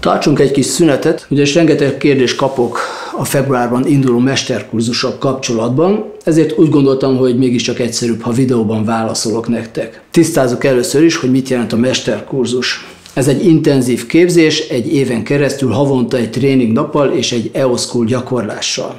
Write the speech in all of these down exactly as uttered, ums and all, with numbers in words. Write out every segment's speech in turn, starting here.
Tartsunk egy kis szünetet, ugyanis rengeteg kérdést kapok a februárban induló mesterkurzussal kapcsolatban, ezért úgy gondoltam, hogy mégiscsak egyszerűbb, ha videóban válaszolok nektek. Tisztázzuk először is, hogy mit jelent a mesterkurzus. Ez egy intenzív képzés, egy éven keresztül havonta egy tréning nappal és egy E O S School gyakorlással.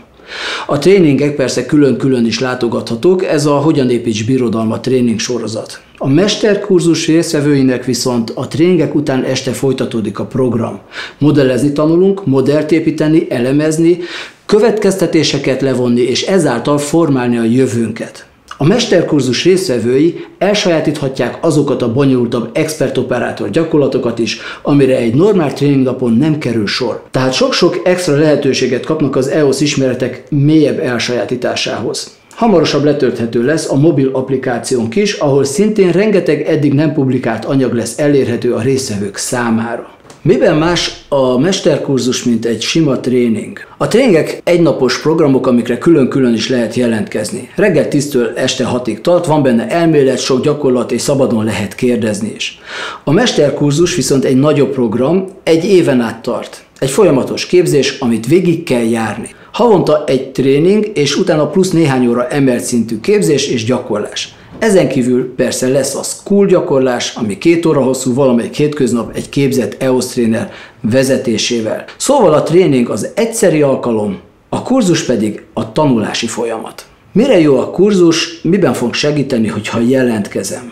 A tréningek persze külön-külön is látogathatók, ez a Hogyan építs birodalmat tréning sorozat. A mesterkurzus résztvevőinek viszont a tréningek után este folytatódik a program. Modellezni tanulunk, modellt építeni, elemezni, következtetéseket levonni és ezáltal formálni a jövőnket. A mesterkurzus résztvevői elsajátíthatják azokat a bonyolultabb expert-operátor gyakorlatokat is, amire egy normál tréningnapon nem kerül sor. Tehát sok-sok extra lehetőséget kapnak az E O S ismeretek mélyebb elsajátításához. Hamarosabb letölthető lesz a mobil applikációnk is, ahol szintén rengeteg eddig nem publikált anyag lesz elérhető a résztvevők számára. Miben más a mesterkurzus, mint egy sima tréning? A tréningek egynapos programok, amikre külön-külön is lehet jelentkezni. Reggel tíztől este hatig tart, van benne elmélet, sok gyakorlat és szabadon lehet kérdezni is. A mesterkurzus viszont egy nagyobb program, egy éven át tart. Egy folyamatos képzés, amit végig kell járni. Havonta egy tréning, és utána plusz néhány óra emelt szintű képzés és gyakorlás. Ezen kívül persze lesz a school gyakorlás, ami két óra hosszú valamelyik hétköznap egy képzett E O S tréner vezetésével. Szóval a tréning az egyszeri alkalom, a kurzus pedig a tanulási folyamat. Mire jó a kurzus, miben fog segíteni, hogyha jelentkezem?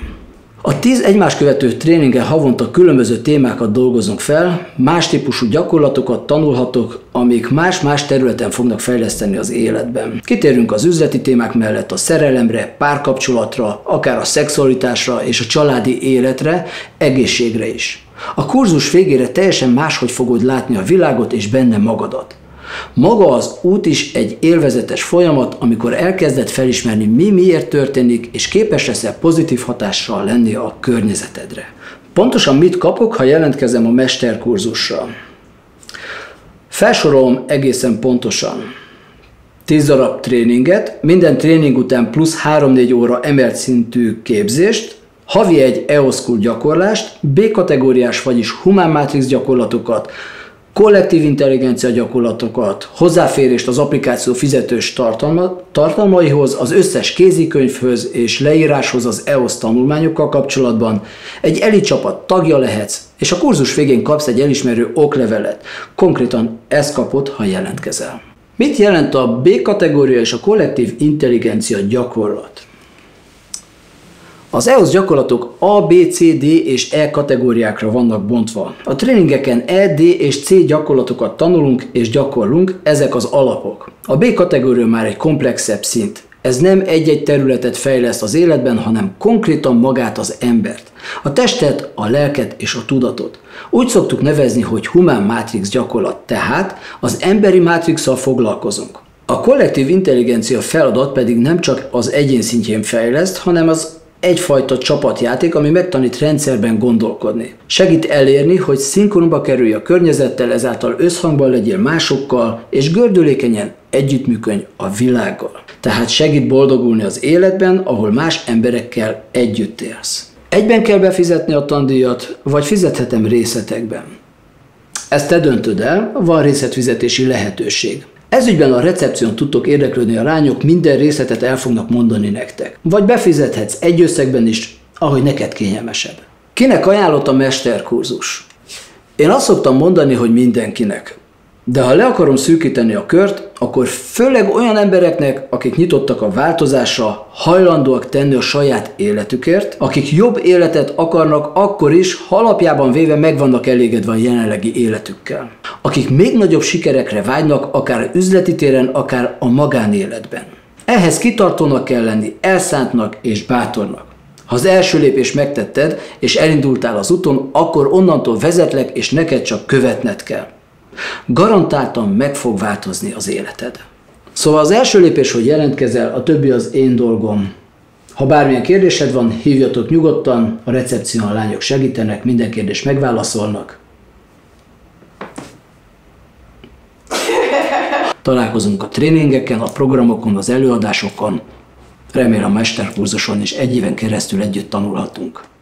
A tíz egymás követő tréningen havonta különböző témákat dolgozunk fel, más típusú gyakorlatokat tanulhatok, amik más-más területen fognak fejleszteni az életben. Kitérünk az üzleti témák mellett a szerelemre, párkapcsolatra, akár a szexualitásra és a családi életre, egészségre is. A kurzus végére teljesen máshogy fogod látni a világot és benne magadat. Maga az út is egy élvezetes folyamat, amikor elkezded felismerni, mi miért történik, és képes leszel pozitív hatással lenni a környezetedre. Pontosan mit kapok, ha jelentkezem a mesterkurzusra? Felsorolom egészen pontosan. tíz darab tréninget, minden tréning után plusz három-négy óra emelt szintű képzést, havi egy E O S School gyakorlást, B-kategóriás, vagyis Human Matrix gyakorlatokat, kollektív intelligencia gyakorlatokat, hozzáférést az applikáció fizetős tartalma, tartalmaihoz, az összes kézikönyvhöz és leíráshoz az E O S tanulmányokkal kapcsolatban, egy elit csapat tagja lehetsz, és a kurzus végén kapsz egy elismerő oklevelet. Konkrétan ezt kapod, ha jelentkezel. Mit jelent a B-kategória és a kollektív intelligencia gyakorlat? Az E O S gyakorlatok A, B, C, D és E kategóriákra vannak bontva. A tréningeken E, D és C gyakorlatokat tanulunk és gyakorlunk, ezek az alapok. A B kategória már egy komplexebb szint. Ez nem egy-egy területet fejleszt az életben, hanem konkrétan magát az embert. A testet, a lelket és a tudatot. Úgy szoktuk nevezni, hogy Human Matrix gyakorlat, tehát az emberi mátrixsal foglalkozunk. A kollektív intelligencia feladat pedig nem csak az egyén szintjén fejleszt, hanem az egyfajta csapatjáték, ami megtanít rendszerben gondolkodni. Segít elérni, hogy szinkronba kerülj a környezettel, ezáltal összhangban legyél másokkal, és gördülékenyen együttműködj a világgal. Tehát segít boldogulni az életben, ahol más emberekkel együtt élsz. Egyben kell befizetni a tandíjat, vagy fizethetem részletekben? Ezt te döntöd el, van részletfizetési lehetőség. Ezügyben a recepción tudtok érdeklődni, a lányok minden részletet el fognak mondani nektek. Vagy befizethetsz egy összegben is, ahogy neked kényelmesebb. Kinek ajánlott a mesterkurzus? Én azt szoktam mondani, hogy mindenkinek. De ha le akarom szűkíteni a kört, akkor főleg olyan embereknek, akik nyitottak a változásra, hajlandóak tenni a saját életükért, akik jobb életet akarnak akkor is, ha alapjában véve meg vannak elégedve a jelenlegi életükkel. Akik még nagyobb sikerekre vágynak, akár üzleti téren, akár a magánéletben. Ehhez kitartónak kell lenni, elszántnak és bátornak. Ha az első lépést megtetted és elindultál az úton, akkor onnantól vezetlek és neked csak követned kell. Garantáltan meg fog változni az életed. Szóval az első lépés, hogy jelentkezel, a többi az én dolgom. Ha bármilyen kérdésed van, hívjatok nyugodtan, a recepción a lányok segítenek, minden kérdést megválaszolnak. Találkozunk a tréningeken, a programokon, az előadásokon. Remélem a mesterkurzuson is egy éven keresztül együtt tanulhatunk.